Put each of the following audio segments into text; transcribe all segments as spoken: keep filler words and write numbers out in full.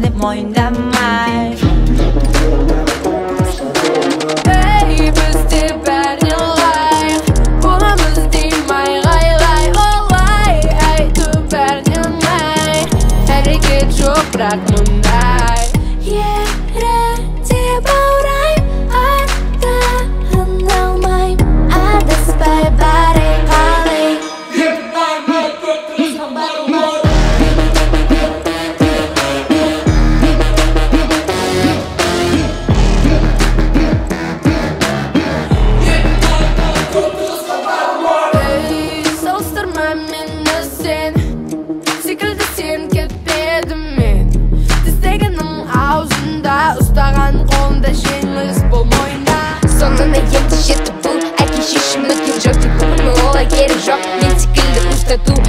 내 모인다마이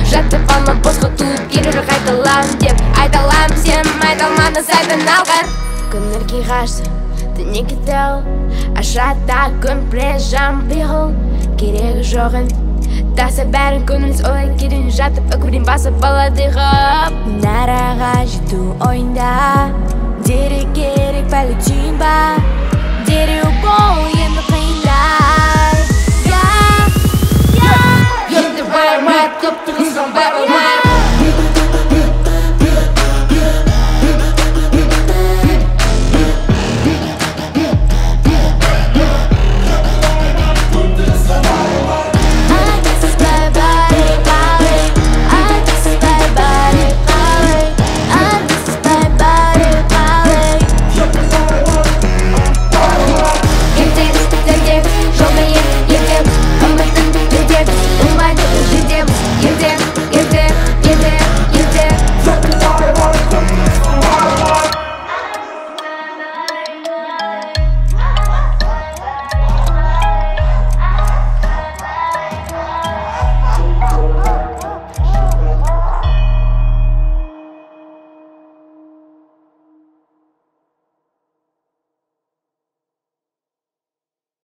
жатып алма бос құтып берері қайталам деп айталам сен айталмады сайдан алған көңілге ғарсы дүние кетел ашата көмпрес жан пиғыл керегі жоғын таса бәрін көңіліз олай керін жатып өкбірін басып алады ғып мұнараға жету ойында дереу керек пәлі түйін ба дереу бол енді